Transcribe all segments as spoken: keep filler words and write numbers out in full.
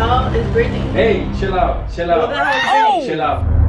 How is Brittany? Hey, chill out, chill out, oh. chill out.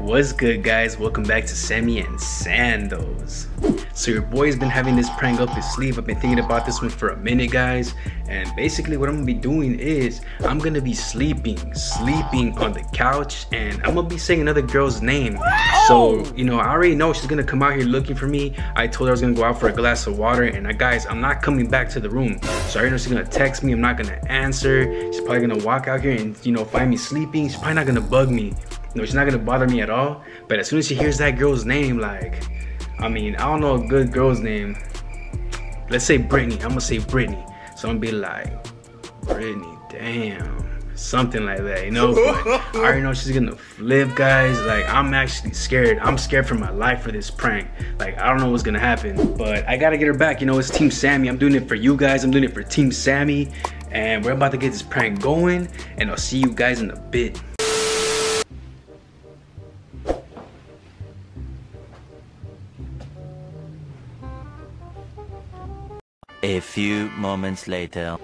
What's good, guys? Welcome back to Sammy and Sandals. So your boy's been having this prank up his sleeve. I've been thinking about this one for a minute, guys. And basically what I'm gonna be doing is I'm gonna be sleeping, sleeping on the couch, and I'm gonna be saying another girl's name. So, you know, I already know she's gonna come out here looking for me. I told her I was gonna go out for a glass of water, and I, guys, I'm not coming back to the room. So I already know she's gonna text me, I'm not gonna answer. She's probably gonna walk out here and, you know, find me sleeping. She's probably not gonna bug me. No, she's not gonna bother me at all. But as soon as she hears that girl's name, like, I mean, I don't know a good girl's name. Let's say Brittany. I'm gonna say Brittany. So I'm gonna be like, Brittany, damn. Something like that, you know? I already know she's gonna flip, guys. Like, I'm actually scared. I'm scared for my life for this prank. Like, I don't know what's gonna happen, but I gotta get her back. You know, it's Team Sammy. I'm doing it for you guys. I'm doing it for Team Sammy. And we're about to get this prank going, and I'll see you guys in a bit. A few moments later.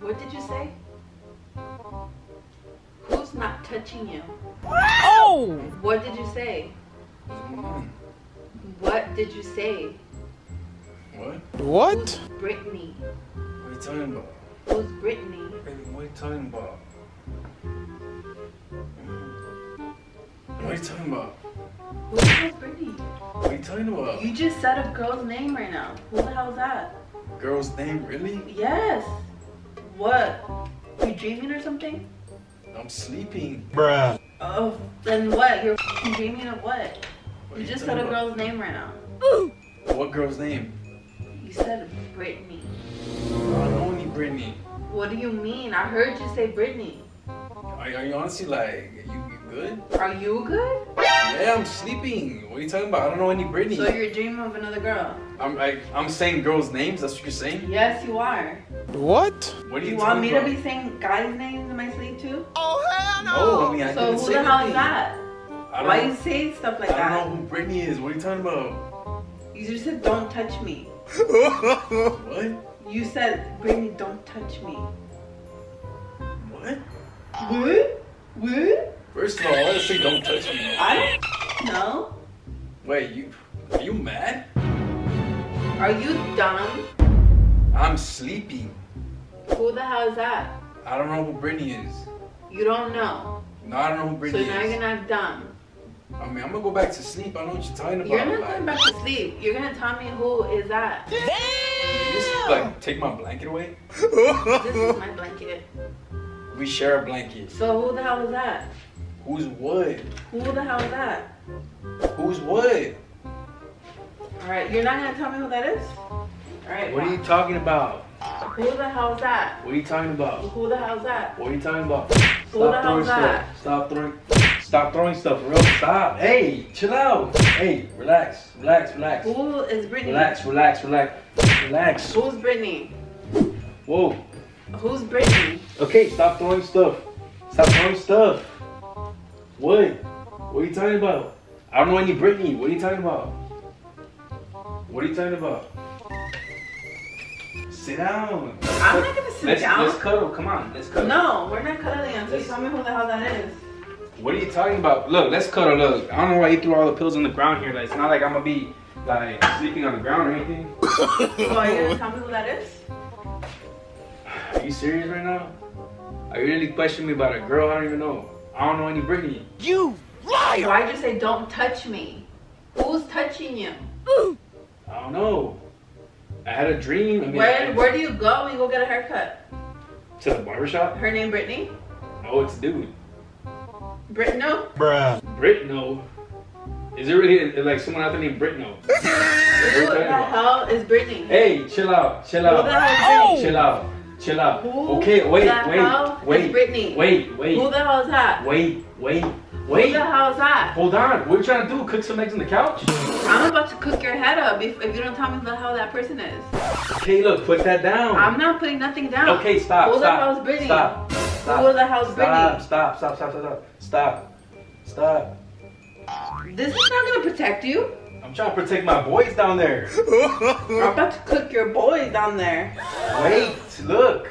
What did you say? Who's not touching you? Oh! What did you say? What did you say? What? What? Who's Brittany? What are you talking about? Who's Brittany? Baby, what are you talking about? What are you talking about? Who's Brittany? What are you talking about? You just said a girl's name right now. Who the hell is that? Girl's name, really? Yes. What? You dreaming or something? I'm sleeping. Bruh. Oh, then what? You're f***ing dreaming of what? What you just said a girl's name right now. Ooh. What girl's name? You said Brittany. I don't know any Brittany. What do you mean? I heard you say Brittany. Are, are you honestly like, you, you good? Are you good? Yeah, I'm sleeping. What are you talking about? I don't know any Britney. So you're dreaming of another girl? I'm like, I'm saying girls' names. That's what you're saying? Yes, you are. What? What are you, you want me about? to be saying guys' names in my sleep too? Oh hell no! no I mean, I so who the hell is that? I don't Why know. you say stuff like I that? I don't know who Britney is. What are you talking about? You just said don't touch me. What? You said Britney, don't touch me. What? What? What? First of all, I say don't touch me. I don't know. Wait, you are you mad? Are you dumb? I'm sleepy. Who the hell is that? I don't know who Britney is. You don't know? No, I don't know who Britney so is. So now you're not dumb. I mean, I'm gonna go back to sleep. I know what you're talking about. You're not like, going back to sleep. You're gonna tell me who is that. Damn! Did you just like take my blanket away? This is my blanket. We share a blanket. So who the hell is that? Who's what? Who the hell is that? Who's what? Alright, you're not gonna tell me who that is? Alright. What wow. are you talking about? Who the hell is that? What are you talking about? Who the hell is that? What are you talking about? Who the hell is that? Stop throwing stuff. Stop throwing stuff. Real stop. Hey, chill out. Hey, relax. Relax, relax. Who is Britney? Relax, relax, relax. Relax. Who's Britney? Whoa. Who's Britney? Okay, stop throwing stuff. Stop throwing stuff. What? What are you talking about? I don't know any Britney. What are you talking about? What are you talking about? Sit down. I'm not gonna sit let's, down. Let's cuddle. Come on, let's cuddle. No, we're not cuddling until you tell me who the hell that is. What are you talking about? Look, let's cuddle. Look, I don't know why you threw all the pills on the ground here. Like, it's not like I'm gonna be like sleeping on the ground or anything. So are you gonna tell me who that is? Are you serious right now? Are you really questioning me about a girl I don't even know? I don't know any Britney. You liar! Why did you say don't touch me? Who's touching you? Ooh. I don't know. I had a dream. I mean, where I, where do you go when you go get a haircut? To the barbershop. Her name Britney? Oh, it's dude. Britno? Bruh. Britno? Is it really like someone out there named Britno? Who the hell is Britney? Hey, chill out. Chill out. Who the hell is Britney? Chill out. Chill out. Who okay, wait, the wait, hell wait, wait, Britney? wait, wait. Who the hell is that? Wait, wait, wait. Who the hell is that? Hold on. What are you trying to do? Cook some eggs on the couch? I'm about to cook your head up if, if you don't tell me who the hell that person is. Okay, look, put that down. I'm not putting nothing down. Okay, stop. Who stop, the hell is Britney? Stop. Stop. Who the hell is Britney? Stop. Stop. Stop. Stop. Stop. Stop. Stop. This is not gonna protect you. I'm trying to protect my boys down there. I'm about to cook your boys down there. Wait, look.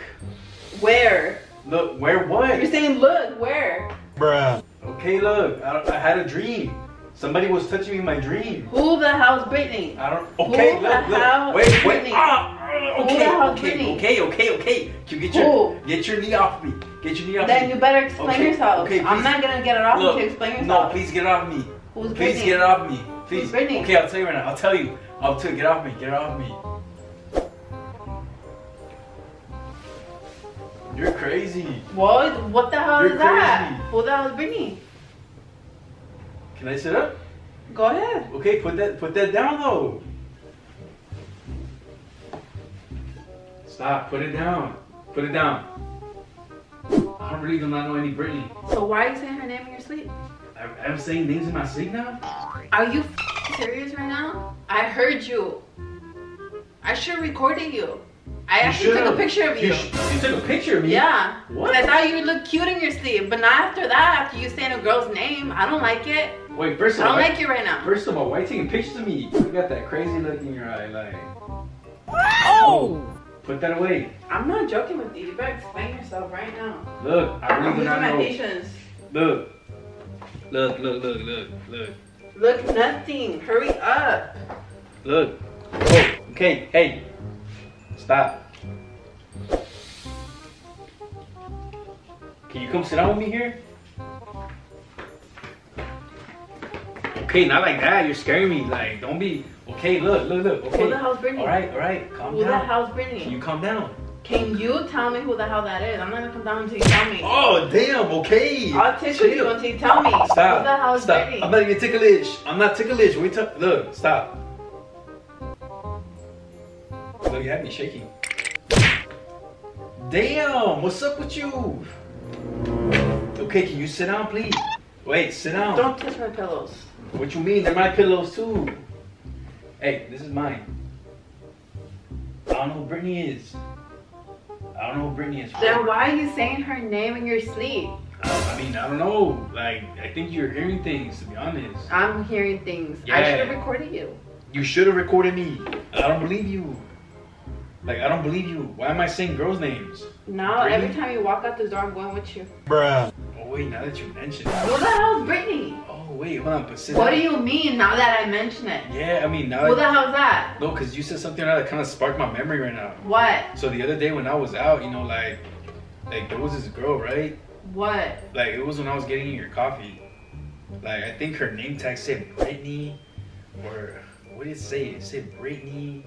Where? Look, where what? You're saying look, where? Bruh. Okay, look, I, I had a dream. Somebody was touching me in my dream. Who the hell's Britney? I don't, okay, Who look, look, wait, wait. Ah, okay, okay, okay, okay, okay. You get your, Who? get your knee off me. Get your knee off then me. Then you better explain okay. yourself. Okay, I'm not gonna get it off look, you to explain yourself. No, please get it off me. Who's Britney? Please get it off me. Please. Okay, I'll tell you right now. I'll tell you. I'll tell you. Get off me. Get off me. You're crazy. What? What the hell You're is crazy. that? Who the hell is Britney? Can I sit up? Go ahead. Okay, put that put that down though. Stop. Put it down. Put it down. I really do not know any Britney. So why are you saying her name in your sleep? I'm saying names in my sleep now? Are you serious right now? I heard you. I should have recorded you. I you actually should've. took a picture of you. You, you took a picture of me? Yeah. What? I thought you looked cute in your sleep, but not after that, after you saying a girl's name. I don't like it. Wait, first of all. I don't why, like it right now. First of all, why are you taking pictures of me? You got that crazy look in your eye, like. Oh! Put that away. I'm not joking with you. You better explain yourself right now. Look, I really do not know. I'm losing my patience. Look. Look, look, look, look, look. Look, nothing. Hurry up. Look. Oh, okay, hey. Stop. Can you come sit down with me here? Okay, not like that. You're scaring me. Like, don't be. Okay, look, look, look. Okay. Who the hell's Britney? All right, all right. Calm who down. Who the hell's Britney? Can you calm down? Can you tell me who the hell that is? I'm not gonna come down until you tell me. Oh damn, okay. I'll tickle you until you tell me. Stop. Who the hell is stop. Britney? I'm not even ticklish. I'm not ticklish. We took look, stop. Look, you have me shaking. Damn, what's up with you? Okay, can you sit down, please? Wait, sit down. Don't touch my pillows. What you mean? They're my pillows, too. Hey, this is mine. I don't know who Brittany is. I don't know who Brittany is. Then why are you saying her name in your sleep? I mean, I don't know. Like, I think you're hearing things, to be honest. I'm hearing things. Yeah. I should have recorded you. You should have recorded me. I don't believe you. Like, I don't believe you. Why am I saying girls' names? No, Brittany? Every time you walk out the door, I'm going with you. Bruh. Oh, wait, now that you mention it. What the hell is Brittany? Oh, wait, hold on. But sit what down. Do you mean, now that I mention it? Yeah, I mean, now what that... What the hell is that? No, because you said something that kind of sparked my memory right now. What? So the other day when I was out, you know, like, like there was this girl, right? What? Like, it was when I was getting your coffee. Like, I think her name tag said Brittany, or... What did it say? It said Brittany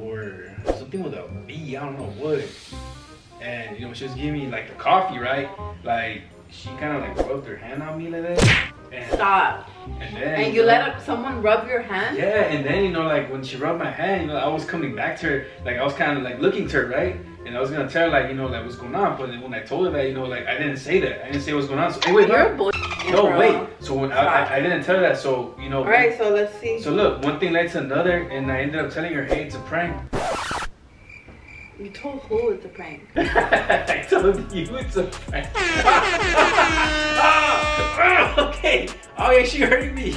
or something with a B, I don't know what. And you know, she was giving me like the coffee, right? Like she kind of like rubbed her hand on me like that. And, stop. And then and you uh, let someone rub your hand? Yeah, and then you know, like when she rubbed my hand, you know, I was coming back to her, like I was kind of like looking to her, right? And I was gonna tell her like, you know, like what's going on, but then when I told her that, you know, like I didn't say that. I didn't say what's going on. So hey, wait, you're no. No, bro. Wait. So when I, I, I didn't tell her that. So you know. All right. So let's see. So look, one thing led to another, and I ended up telling her, "Hey, it's a prank." You told who it's a prank? I told you it's a prank. Oh, oh, okay. Oh yeah, she hurting me.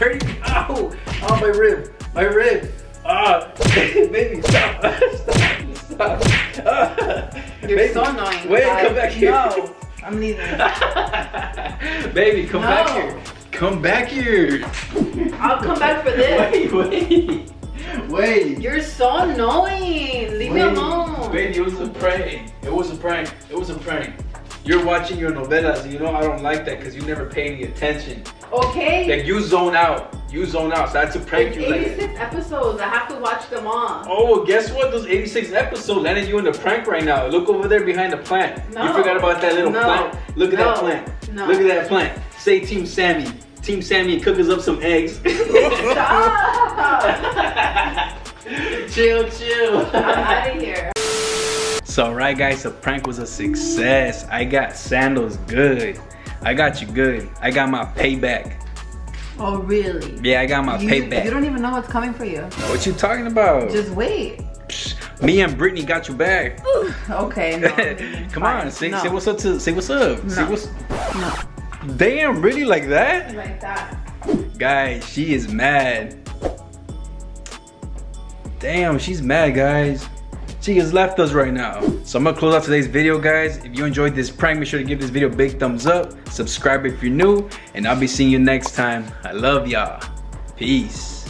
Hurting me. Ow. Oh, my rib. My rib. Ah, oh. Baby, stop. Stop. Stop. Oh. You're baby. So annoying. Wait, I come back here. No. I'm leaving. Baby, come no. back here. Come back here. I'll come back for this. Wait, wait. Wait. You're so annoying. Leave wait. me alone. Baby, it was a prank. It was a prank. It was a prank. You're watching your novelas. You know I don't like that because you never pay any attention. Okay. Like you zone out. You zone out. So I had to prank you. eighty-six episodes. I have to watch them all. Oh, well, guess what? Those eighty-six episodes landed you in the prank right now. Look over there behind the plant. No. You forgot about that little no. plant. Look at no. that plant. No. Look at that plant. Say Team Sammy. Team Sammy, cook us up some eggs. Stop. Chill, chill. I'm out of here. So, right guys, the prank was a success. I got Sandals good. I got you good. I got my payback. Oh, really? Yeah, I got my you, payback. You don't even know what's coming for you. What you talking about? Just wait. Psh, me and Brittany got you back. Ooh, okay. No, come fine. on, say, no. say what's up to say what's up. No. Say what's no. Damn, really like that? Like that. Guys, she is mad. Damn, she's mad, guys. She has left us right now. So I'm gonna close out today's video, guys. If you enjoyed this prank, make sure to give this video a big thumbs up. Subscribe if you're new, and I'll be seeing you next time. I love y'all. Peace.